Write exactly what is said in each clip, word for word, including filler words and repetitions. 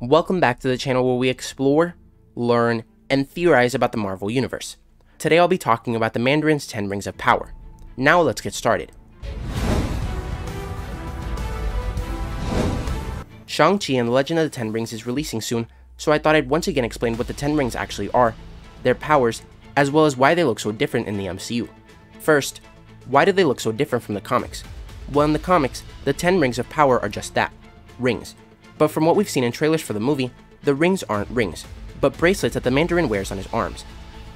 Welcome back to the channel where we explore, learn, and theorize about the Marvel Universe. Today I'll be talking about the Mandarin's Ten Rings of Power. Now let's get started. Shang-Chi and the Legend of the Ten Rings is releasing soon, so I thought I'd once again explain what the Ten Rings actually are, their powers, as well as why they look so different in the M C U. First, why do they look so different from the comics? Well, in the comics, the Ten Rings of Power are just that, rings. But from what we've seen in trailers for the movie, the rings aren't rings, but bracelets that the Mandarin wears on his arms.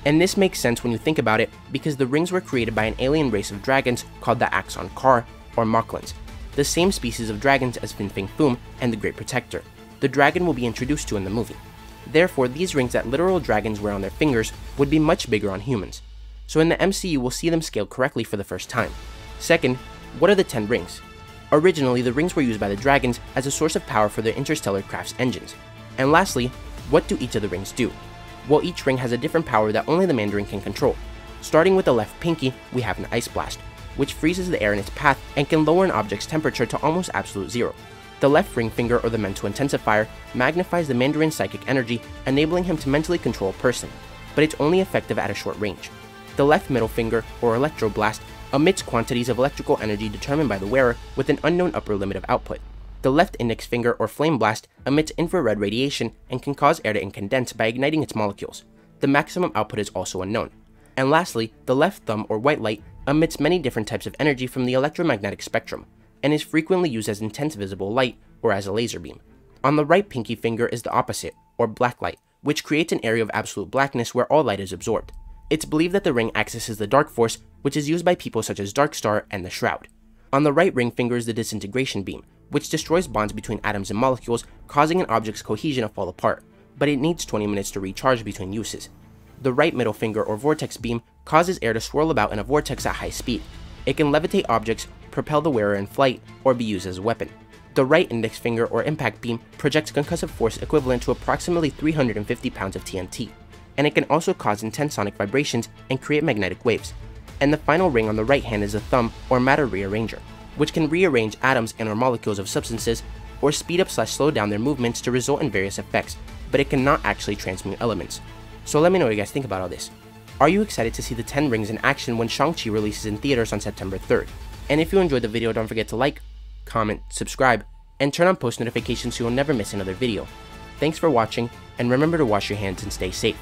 And this makes sense when you think about it, because the rings were created by an alien race of dragons called the Axxon-Karr, or Maklauns, the same species of dragons as Fin Fang Foom and the Great Protector, the dragon we'll be introduced to in the movie. Therefore, these rings that literal dragons wear on their fingers would be much bigger on humans. So in the M C U, we'll see them scaled correctly for the first time. Second, what are the Ten Rings? Originally, the rings were used by the dragons as a source of power for their interstellar craft's engines. And lastly, what do each of the rings do? Well, each ring has a different power that only the Mandarin can control. Starting with the left pinky, we have an ice blast, which freezes the air in its path and can lower an object's temperature to almost absolute zero. The left ring finger, or the Mento-Intensifier, magnifies the Mandarin's psychic energy, enabling him to mentally control a person, but it's only effective at a short range. The left middle finger, or Electro-Blast, emits quantities of electrical energy determined by the wearer with an unknown upper limit of output. The left index finger, or Flame Blast, emits infrared radiation and can cause air to condense by igniting its molecules. The maximum output is also unknown. And lastly, the left thumb, or White Light, emits many different types of energy from the electromagnetic spectrum, and is frequently used as intense visible light, or as a laser beam. On the right pinky finger is the opposite, or Black Light, which creates an area of absolute blackness where all light is absorbed. It's believed that the ring accesses the dark force, which is used by people such as Darkstar and the Shroud. On the right ring finger is the disintegration beam, which destroys bonds between atoms and molecules, causing an object's cohesion to fall apart, but it needs twenty minutes to recharge between uses. The right middle finger, or vortex beam, causes air to swirl about in a vortex at high speed. It can levitate objects, propel the wearer in flight, or be used as a weapon. The right index finger, or impact beam, projects concussive force equivalent to approximately three hundred fifty pounds of T N T. And it can also cause intense sonic vibrations and create magnetic waves. And the final ring on the right hand is the thumb, or matter rearranger, which can rearrange atoms and or molecules of substances, or speed up slash slow down their movements to result in various effects, but it cannot actually transmute elements. So let me know what you guys think about all this. Are you excited to see the Ten Rings in action when Shang-Chi releases in theaters on September third? And if you enjoyed the video, don't forget to like, comment, subscribe, and turn on post notifications so you'll never miss another video. Thanks for watching, and remember to wash your hands and stay safe.